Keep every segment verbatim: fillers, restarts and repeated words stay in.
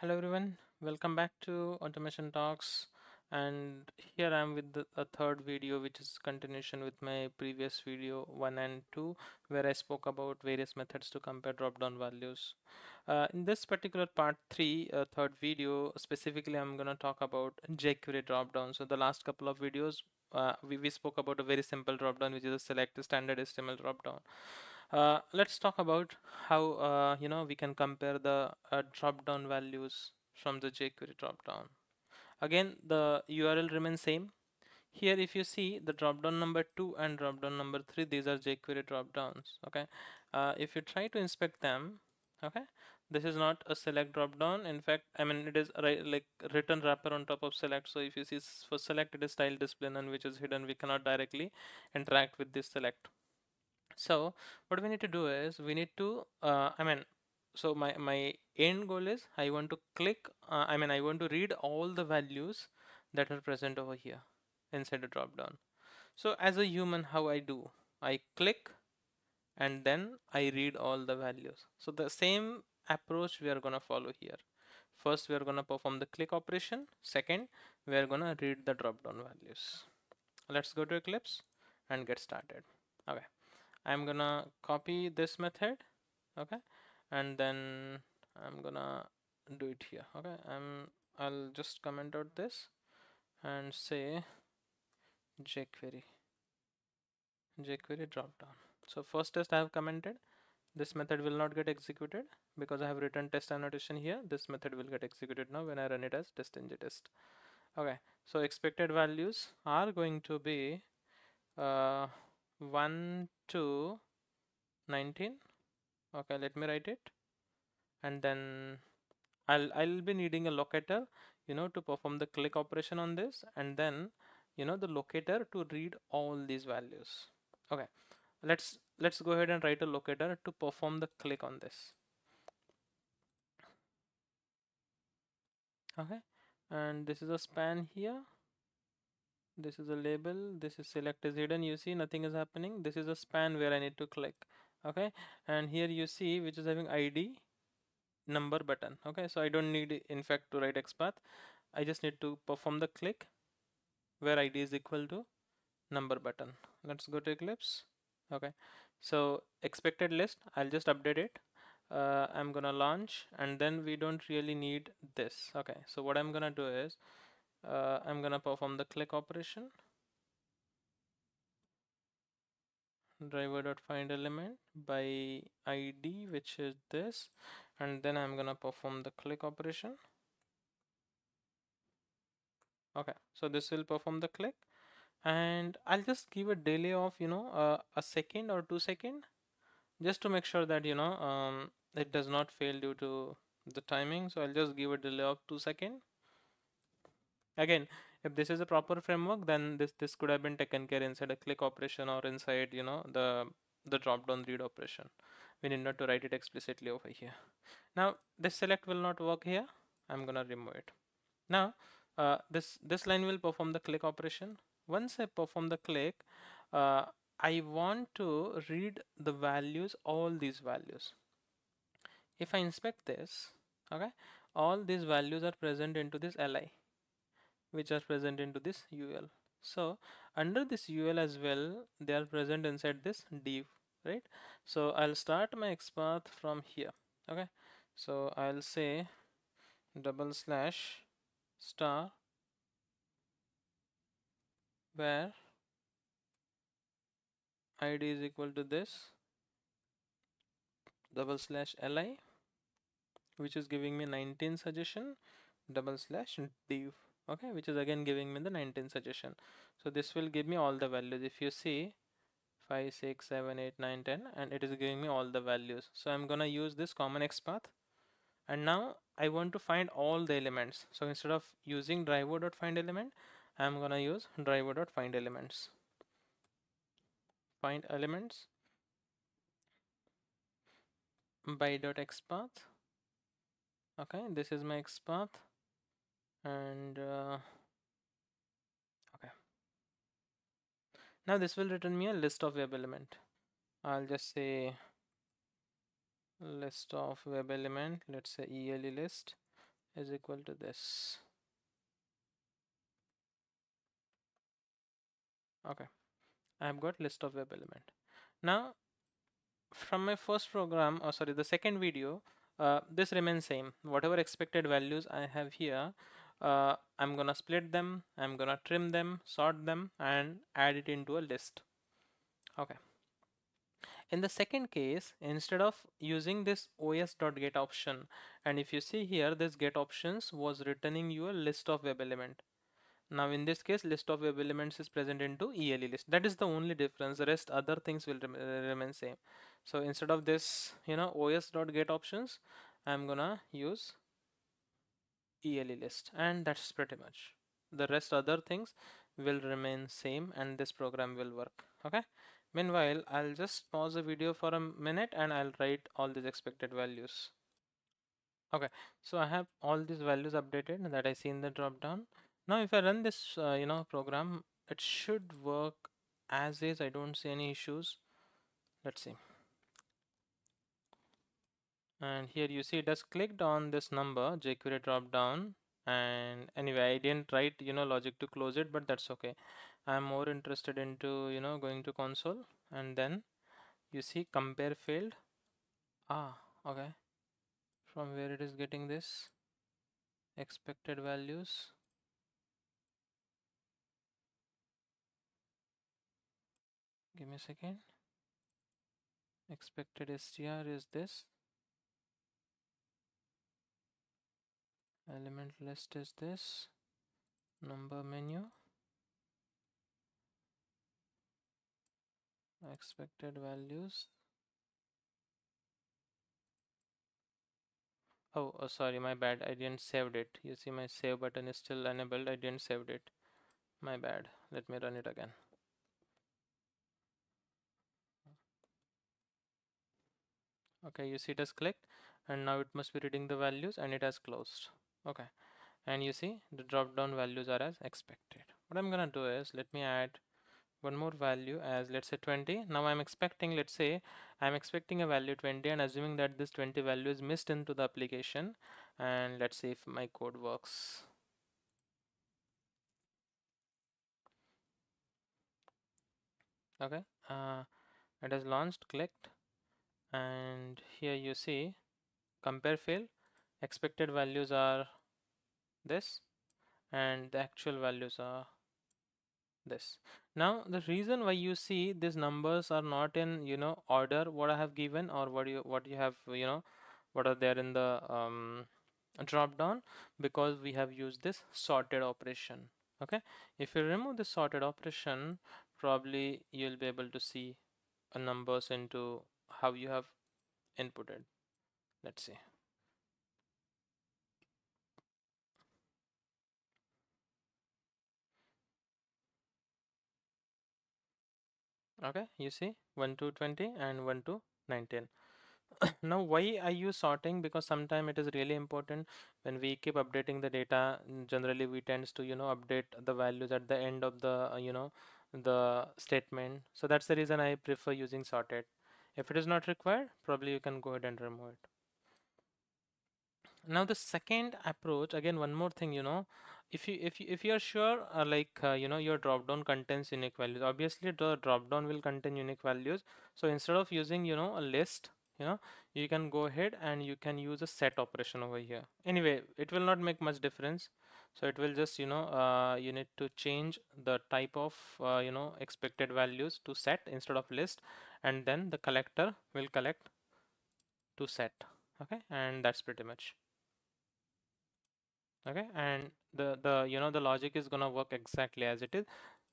Hello everyone, welcome back to Automation Talks, and here I am with the, a third video, which is continuation with my previous video one and two, where I spoke about various methods to compare drop-down values. Uh, in this particular part three, uh, third video, specifically I'm going to talk about jQuery drop-down. So the last couple of videos, uh, we, we spoke about a very simple drop-down, which is a select standard H T M L drop-down. Uh, let's talk about how uh, you know we can compare the uh, drop-down values from the jQuery drop-down. Again, the U R L remains same. Here, if you see the drop-down number two and drop-down number three, these are jQuery drop-downs. Okay, uh, if you try to inspect them, okay, this is not a select drop-down. In fact, I mean it is like written wrapper on top of select. So if you see for select, it is style display none, which is hidden. We cannot directly interact with this select. So what we need to do is we need to uh, I mean so my my end goal is I want to click uh, I mean I want to read all the values that are present over here inside the drop down. So as a human, how I do, I click and then I read all the values. So the same approach we are gonna follow here. First, we are gonna perform the click operation. Second, we are gonna read the drop down values. Let's go to Eclipse and get started. Okay, I'm gonna copy this method, okay, and then I'm gonna do it here. Okay, I'm I'll just comment out this and say jQuery jQuery dropdown. So first test I have commented, this method will not get executed because I have written test annotation here. This method will get executed now when I run it as test N G test. Okay, so expected values are going to be uh, one to nineteen. Okay, let me write it, and then I'll I'll be needing a locator, you know, to perform the click operation on this, and then you know the locator to read all these values. Okay, let's let's go ahead and write a locator to perform the click on this. Okay, and this is a span here. This is a label, this is select is hidden, you see nothing is happening. This is a span where I need to click. Okay, and here you see which is having I D number button. Okay, so I don't need in fact to write XPath. I just need to perform the click where I D is equal to number button. Let's go to Eclipse. Okay, so expected list, I'll just update it. Uh, I'm gonna launch, and then we don't really need this. Okay, so what I'm gonna do is Uh, I'm gonna perform the click operation. Driver.find element by I D, which is this, and then I'm gonna perform the click operation. Okay, so this will perform the click, and I'll just give a delay of you know uh, a second or two seconds, just to make sure that you know um, it does not fail due to the timing. So I'll just give a delay of two seconds. Again, if this is a proper framework, then this this could have been taken care inside a click operation or inside you know the the drop down read operation. We need not to write it explicitly over here. Now this select will not work here. I'm gonna remove it. Now uh, this this line will perform the click operation. Once I perform the click, uh, I want to read the values, all these values. If I inspect this, okay, all these values are present into this L I, which are present into this U L. So under this U L as well, they are present inside this div, right? So I'll start my XPath from here. Okay, so I'll say double slash star where I D is equal to this double slash L I, which is giving me nineteen suggestion, double slash div. Okay, which is again giving me the nineteen suggestion. So this will give me all the values. If you see five, six, seven, eight, nine, ten, and it is giving me all the values. So I'm gonna use this common XPath, and now I want to find all the elements. So instead of using driver.find element, I'm gonna use driver.find elements. Find elements by dot XPath. Okay, this is my XPath. And uh, okay, now this will return me a list of web element. I'll just say list of web element, let's say E L E list, is equal to this. Okay, I've got list of web element. Now from my first program, or sorry, the second video, uh, this remains same. Whatever expected values I have here, uh, I'm gonna split them, I'm gonna trim them, sort them, and add it into a list. Okay. In the second case, instead of using this os.get option, and if you see here, this get options was returning you a list of web element. Now in this case, list of web elements is present into E L E list. That is the only difference. The rest other things will rem remain same. So instead of this, you know, os.get options, I'm gonna use E L E list, and that's pretty much. The rest other things will remain same, and this program will work. Okay. Meanwhile, I'll just pause the video for a minute and I'll write all these expected values. Okay, so I have all these values updated that I see in the drop down. Now if I run this uh, you know, program, it should work as is. I don't see any issues. Let's see. And here you see it has clicked on this number jQuery drop down. And anyway, I didn't write, you know, logic to close it, but that's okay. I'm more interested into, you know, going to console, and then you see compare failed. Ah, okay. From where it is getting this expected values. Give me a second. Expected str is this. Element list is this, number menu, expected values. Oh, oh, sorry, my bad. I didn't save it. You see my save button is still enabled. I didn't save it. My bad. Let me run it again. Okay, you see it has clicked, and now it must be reading the values, and it has closed. Okay, and you see the drop down values are as expected. What I'm gonna do is, let me add one more value as, let's say, twenty. Now I'm expecting, let's say I'm expecting a value twenty, and assuming that this twenty value is missed into the application, and let's see if my code works. Okay, uh, it has launched, clicked, and here you see compare fail. Expected values are this, and the actual values are this. Now the reason why you see these numbers are not in, you know, order what I have given, or what you what you have, you know, what are there in the um, drop down, because we have used this sorted operation. Okay, if you remove the sorted operation, probably you'll be able to see uh, numbers into how you have inputted. Let's see. Okay, you see one to twenty and one to nineteen. Now why I use sorting? Because sometimes it is really important when we keep updating the data. Generally we tends to, you know, update the values at the end of the, you know, the statement. So that's the reason I prefer using sorted. If it is not required, probably you can go ahead and remove it. Now the second approach, again, one more thing, you know, if you if you, if you are sure, uh, like uh, you know, your drop down contains unique values. Obviously the drop down will contain unique values, so instead of using, you know, a list, you know, you can go ahead and you can use a set operation over here. Anyway, it will not make much difference, so it will just, you know, uh, you need to change the type of uh, you know, expected values to set instead of list, and then the collector will collect to set. Okay, and that's pretty much. Okay, and the the you know, the logic is gonna work exactly as it is,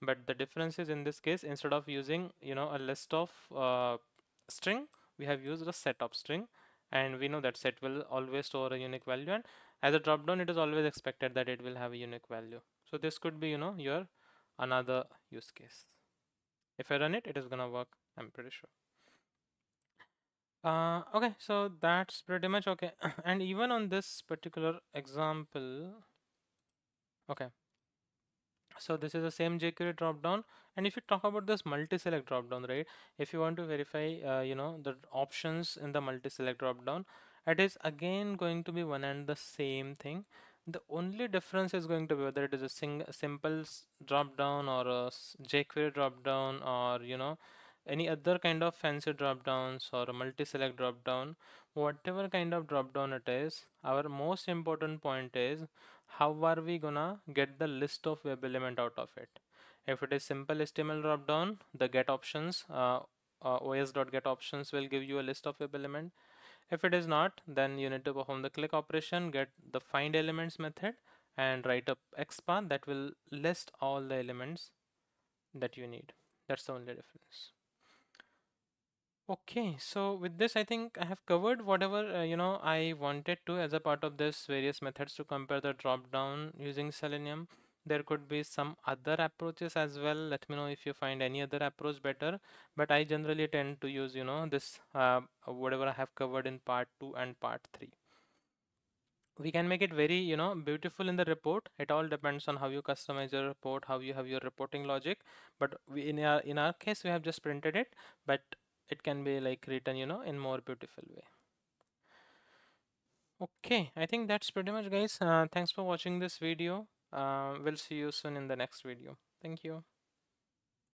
but the difference is, in this case, instead of using, you know, a list of uh, string, we have used a set of string, and we know that set will always store a unique value, and as a drop down, it is always expected that it will have a unique value. So this could be, you know, your another use case. If I run it, it is gonna work, I'm pretty sure. Uh, okay, so that's pretty much okay. And even on this particular example, okay, so this is the same jQuery drop down. And if you talk about this multi-select drop down, right, if you want to verify uh, you know, the options in the multi-select drop down, it is again going to be one and the same thing. The only difference is going to be whether it is a sing simple drop down or a jQuery drop down, or you know, any other kind of fancy drop downs or a multi-select drop down. Whatever kind of drop down it is, our most important point is how are we gonna get the list of web element out of it. If it is simple H T M L drop down, the get options uh, uh, os.get options will give you a list of web element. If it is not, then you need to perform the click operation, get the find elements method, and write a xpath that will list all the elements that you need. That's the only difference. Okay, so with this, I think I have covered whatever uh, you know I wanted to as a part of this various methods to compare the drop down using Selenium. There could be some other approaches as well. Let me know if you find any other approach better, but I generally tend to use you know this uh, whatever I have covered in part two and part three. We can make it very you know beautiful in the report. It all depends on how you customize your report, how you have your reporting logic, but we in our in our case we have just printed it, but it can be like written you know in more beautiful way. Okay, I think that's pretty much, guys. Uh, thanks for watching this video. Uh, we'll see you soon in the next video. Thank you.